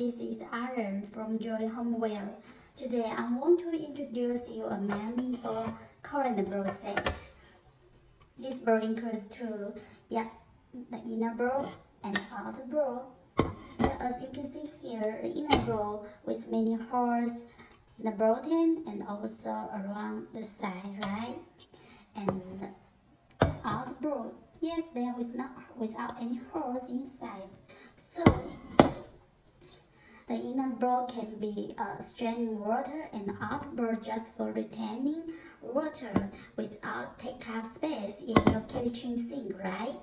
This is Aaron from Joy Homeware. Today I want to introduce you a mailing for current board set. This board includes the inner board and outer board. As you can see here, the inner board with many holes in the bottom and also around the side, right? And outer board, yes, there is not without any holes inside. So the inner board can be straining water and outer board just for retaining water without taking up space in your kitchen sink, right?